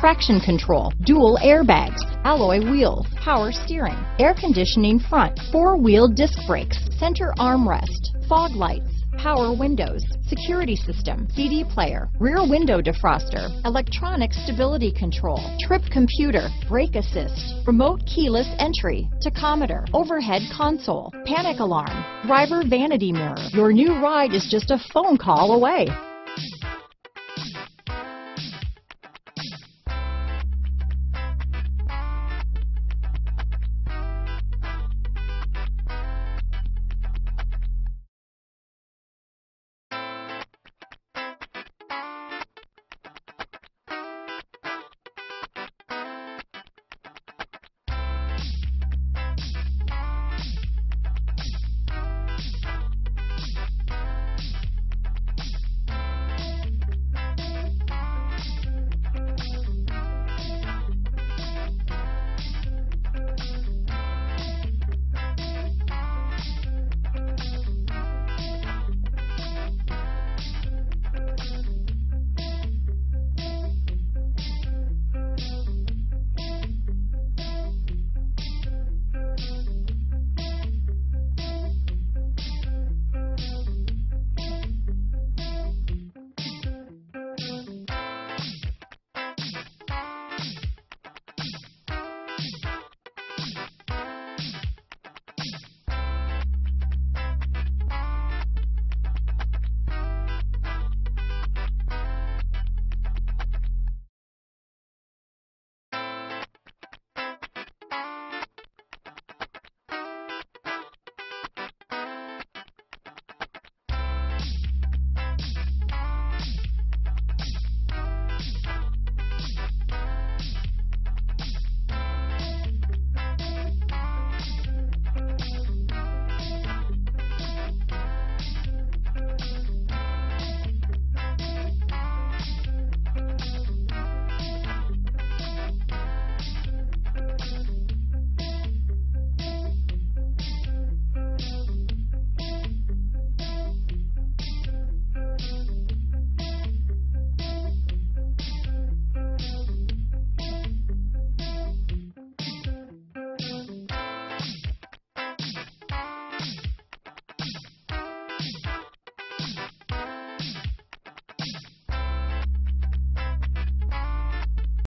traction control, dual airbags, alloy wheels, power steering, air conditioning front, 4-wheel disc brakes, center armrest, fog lights, power windows, security system, CD player, rear window defroster, electronic stability control, trip computer, brake assist, remote keyless entry, tachometer, overhead console, panic alarm, driver vanity mirror. Your new ride is just a phone call away.